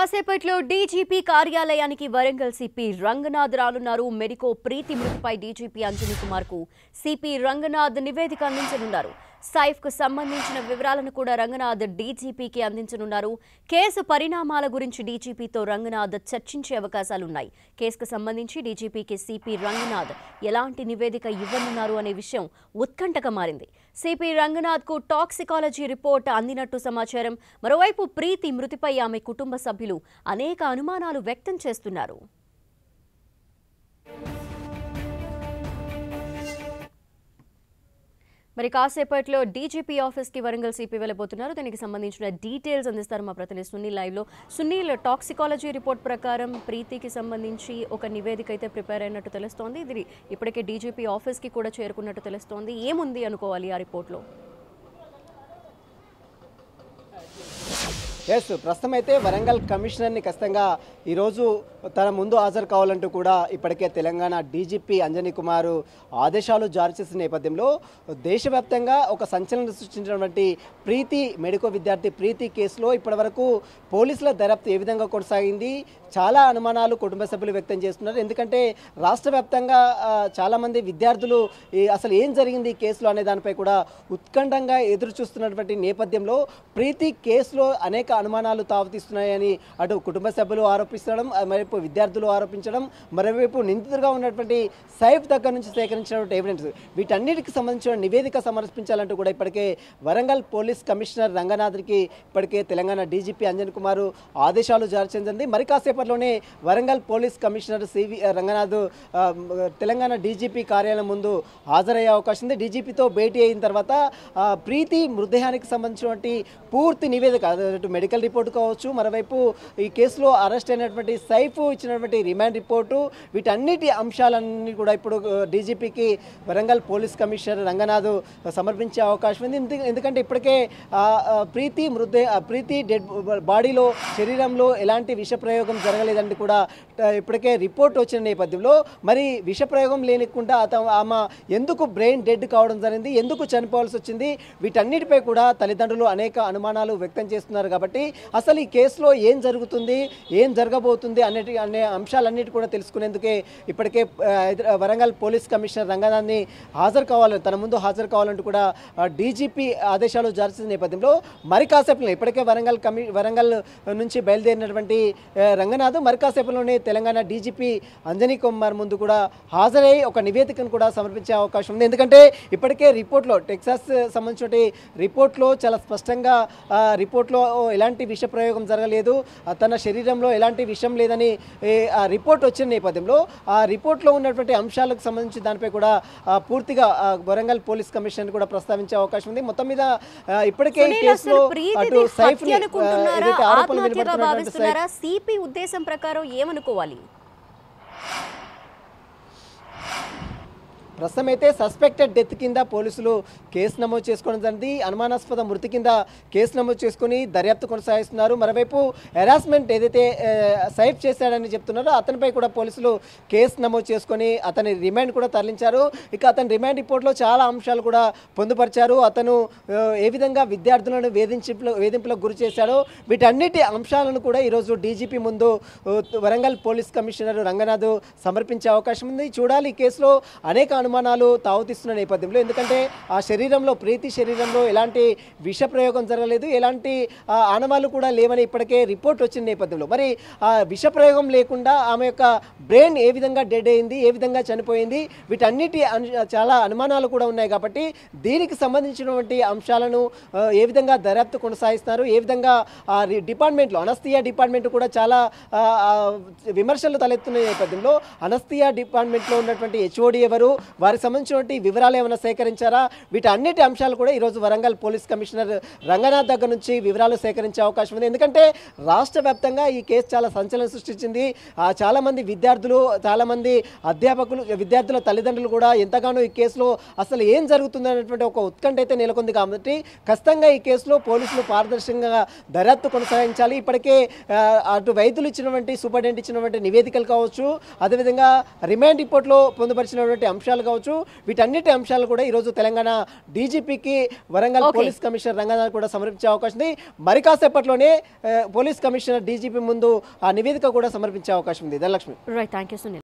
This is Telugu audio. కాసేపట్లో డీజీపీ కార్యాలయానికి వరంగల్ సీపీ రంగనాథ్ రానున్నారు. మెడికో ప్రీతి మృతిపై డీజీపీ అంజని కుమార్ కు సీపీ రంగనాథ్ నివేదిక అందించనున్నారు. సైఫ్ కు సంబంధించిన వివరాలను కూడా రంగనాథ్ డీజీపీకి అందించనున్నారు. కేసు పరిణామాల గురించి డీజీపీతో రంగనాథ్ చర్చించే అవకాశాలున్నాయి. కేసుకు సంబంధించి డీజీపీకి సీపీ రంగనాథ్ ఎలాంటి నివేదిక ఇవ్వనున్నారు అనే విషయం ఉత్కంఠగా మారింది. సీపీ రంగనాథ్ కు టాక్సికాలజీ రిపోర్ట్ అందినట్టు సమాచారం. మరోవైపు ప్రీతి మృతిపై ఆమె కుటుంబ సభ్యులు అనేక అనుమానాలు వ్యక్తం చేస్తున్నారు. మరి కాసేపట్లో డీజీపీ ఆఫీస్కి వరంగల్ సీపీ వెళ్ళబోతున్నారు. దీనికి సంబంధించిన డీటెయిల్స్ అందిస్తారు మా ప్రతినిధి సునీల్ లైవ్లో. సునీల్, టాక్సికాలజీ రిపోర్ట్ ప్రకారం ప్రీతికి సంబంధించి ఒక నివేదిక అయితే ప్రిపేర్ అయినట్టు తెలుస్తోంది. ఇది ఇప్పటికే డీజీపీ ఆఫీస్కి కూడా చేరుకున్నట్టు తెలుస్తోంది. ఏముంది అనుకోవాలి ఆ రిపోర్ట్లో? ఎస్, ప్రస్తుతం అయితే వరంగల్ కమిషనర్ని ఖచ్చితంగా ఈరోజు తన ముందు హాజరు కావాలంటూ కూడా ఇప్పటికే తెలంగాణ డీజీపీ అంజనీ కుమార్ ఆదేశాలు జారీ చేసిన నేపథ్యంలో దేశవ్యాప్తంగా ఒక సంచలనం సృష్టించినటువంటి ప్రీతి, మెడికో విద్యార్థి ప్రీతి కేసులో ఇప్పటివరకు పోలీసుల దర్యాప్తు ఏ విధంగా కొనసాగింది, చాలా అనుమానాలు కుటుంబ సభ్యులు వ్యక్తం చేస్తున్నారు. ఎందుకంటే రాష్ట్ర వ్యాప్తంగా చాలామంది విద్యార్థులు అసలు ఏం జరిగింది ఈ కేసులో అనే దానిపై కూడా ఉత్కంఠంగా ఎదురు చూస్తున్నటువంటి నేపథ్యంలో ప్రీతి కేసులో అనేక అనుమానాలు తావతిస్తున్నాయని అటు కుటుంబ సభ్యులు ఆరోపిస్తడం, మరోవైపు విద్యార్థులు ఆరోపించడం, మరోవైపు నిందితుడిగా ఉన్నటువంటి సైఫ్ దగ్గర నుంచి సేకరించినటువంటి ఎవిడెన్స్, వీటన్నిటికి సంబంధించిన నివేదిక సమర్పించాలంటూ కూడా ఇప్పటికే వరంగల్ పోలీస్ కమిషనర్ రంగనాథ్కి ఇప్పటికే తెలంగాణ డీజీపీ అంజన్ కుమార్ ఆదేశాలు జారీ చేసింది. మరి కాసేపట్లోనే Warangal police commissioner CV Ranganath Telangana DGP కార్యాలయం ముందు హాజరయ్యే అవకాశం ఉంది. డీజీపీతో భేటీ అయిన తర్వాత ప్రీతి మృతదేహానికి సంబంధించినటువంటి పూర్తి నివేదిక, మెడికల్ రిపోర్టు కావచ్చు, మరోవైపు ఈ కేసులో అరెస్ట్ అయినటువంటి సైఫ్ ఇచ్చినటువంటి రిమాండ్ రిపోర్టు, వీటన్నిటి అంశాలన్నీ కూడా ఇప్పుడు డీజీపీకి వరంగల్ పోలీస్ కమిషనర్ రంగనాథ్ సమర్పించే అవకాశం ఉంది. ఎందుకంటే ఇప్పటికే ప్రీతి డెడ్ బాడీలో, శరీరంలో ఎలాంటి విషప్రయోగం జరగలేదంటే కూడా ఇప్పటికే రిపోర్ట్ వచ్చిన నేపథ్యంలో మరి విషప్రయోగం లేనికుండా ఆమె ఎందుకు బ్రెయిన్ డెడ్ కావడం జరిగింది, ఎందుకు చనిపోవాల్సి వచ్చింది, వీటన్నిటిపై కూడా తల్లిదండ్రులు అనేక అనుమానాలు వ్యక్తం చేస్తున్నారు. కాబట్టి అసలు ఈ కేసులో ఏం జరుగుతుంది, ఏం జరగబోతుంది అనే అంశాలన్నిటి కూడా తెలుసుకునేందుకే ఇప్పటికే వరంగల్ పోలీస్ కమిషనర్ రంగనాథ్ని హాజరు కావాలని, తన ముందు హాజరు కావాలంటూ కూడా డీజీపీ ఆదేశాలు జారీ చేసిన నేపథ్యంలో మరి కాసేపట్లో ఇప్పటికే వరంగల్ నుంచి బయలుదేరినటువంటి రంగనాథ్ మరి కాసేపట్లోనే తెలంగాణ డీజీపీ అంజనీ కుమార్ ముందు కూడా హాజరై ఒక నివేదికను కూడా సమర్పించే అవకాశం ఉంది. ఎందుకంటే ఇప్పటికే రిపోర్ట్లో, టెక్సాస్ సంబంధించిన రిపోర్ట్లో చాలా స్పష్టంగా రిపోర్ట్లో ఎలాంటి విష ప్రయోగం జరగలేదు, తన శరీరంలో ఎలాంటి విషం లేదని ఆ రిపోర్ట్ వచ్చిన నేపథ్యంలో ఆ రిపోర్ట్లో ఉన్నటువంటి అంశాలకు సంబంధించి దానిపై కూడా పూర్తిగా వరంగల్ పోలీస్ కమిషన్ కూడా ప్రస్తావించే అవకాశం ఉంది. మొత్తం మీద ఇప్పటికే ఈ కేసులో అటు సైఫ్ ఆరోపణలు నిలబడుతున్నారు. సిపి ఉద్దేశం ప్రకారం ఏమనుకోవాలి? ప్రస్తుతం అయితే సస్పెక్టెడ్ డెత్ కింద పోలీసులు కేసు నమోదు చేసుకోవడం జరిగింది. అనుమానాస్పద మృతి కింద కేసు నమోదు చేసుకుని దర్యాప్తు కొనసాగిస్తున్నారు. మరోవైపు హెరాస్మెంట్ ఏదైతే సైఫ్ చేశాడని చెప్తున్నారో అతనిపై కూడా పోలీసులు కేసు నమోదు చేసుకొని అతని రిమాండ్ కూడా తరలించారు. ఇక అతని రిమాండ్ రిపోర్ట్లో చాలా అంశాలు కూడా పొందుపరిచారు. అతను ఏ విధంగా విద్యార్థులను వేధింపులకు గురి చేశాడో వీటన్నిటి అంశాలను కూడా ఈరోజు డీజీపీ ముందు వరంగల్ పోలీస్ కమిషనర్ రంగనాథ్ సమర్పించే అవకాశం ఉంది. చూడాలి, ఈ కేసులో అనేక అనుమానాలు తావుతిస్తున్న నేపథ్యంలో, ఎందుకంటే ఆ శరీరంలో, ప్రీతి శరీరంలో ఎలాంటి విష ప్రయోగం జరగలేదు, ఎలాంటి ఆనవాళ్ళు కూడా లేవని ఇప్పటికే రిపోర్ట్ వచ్చిన నేపథ్యంలో మరి ఆ విష ప్రయోగం లేకుండా ఆమె యొక్క బ్రెయిన్ ఏ విధంగా డెడ్ అయింది, ఏ విధంగా చనిపోయింది, వీటన్నిటి చాలా అనుమానాలు కూడా ఉన్నాయి. కాబట్టి దీనికి సంబంధించినటువంటి అంశాలను ఏ విధంగా దర్యాప్తు కొనసాగిస్తారు, ఏ విధంగా ఆ డిపార్ట్మెంట్లో, అనస్థియా డిపార్ట్మెంట్ కూడా చాలా విమర్శలు తలెత్తున్న నేపథ్యంలో అనస్థియా డిపార్ట్మెంట్లో ఉన్నటువంటి హెచ్ఓడి ఎవరు, వారికి సంబంధించినటువంటి వివరాలు ఏమైనా సేకరించారా, వీటన్నిటి అంశాలు కూడా ఈరోజు వరంగల్ పోలీస్ కమిషనర్ రంగనాథ్ దగ్గర నుంచి వివరాలు సేకరించే అవకాశం ఉంది. ఎందుకంటే రాష్ట్ర వ్యాప్తంగా ఈ కేసు చాలా సంచలనం సృష్టించింది. చాలామంది విద్యార్థులు, చాలామంది అధ్యాపకులు, విద్యార్థుల తల్లిదండ్రులు కూడా ఎంతగానో ఈ కేసులో అసలు ఏం జరుగుతుందనేటువంటి ఒక ఉత్కంఠ అయితే నెలకొంది. కాబట్టి ఖచ్చితంగా ఈ కేసులో పోలీసులు పారదర్శకంగా దర్యాప్తు కొనసాగించాలి. ఇప్పటికే అటు వైద్యులు ఇచ్చినటువంటి, సూపరింటెండెంట్ ఇచ్చినటువంటి నివేదికలు కావచ్చు, అదేవిధంగా రిమాండ్ రిపోర్ట్లో పొందుపరిచినటువంటి అంశాలు కావచ్చు వీటన్నిటి అంశాలు కూడా ఈ రోజు తెలంగాణ డీజీపీకి వరంగల్ పోలీస్ కమిషనర్ రంగనాథ్ కూడా సమర్పించే అవకాశం ఉంది. మరి కాసేపట్లోనే పోలీస్ కమిషనర్ డీజీపీ ముందు ఆ నివేదిక కూడా సమర్పించే అవకాశం ఉంది. ధనలక్ష్మి.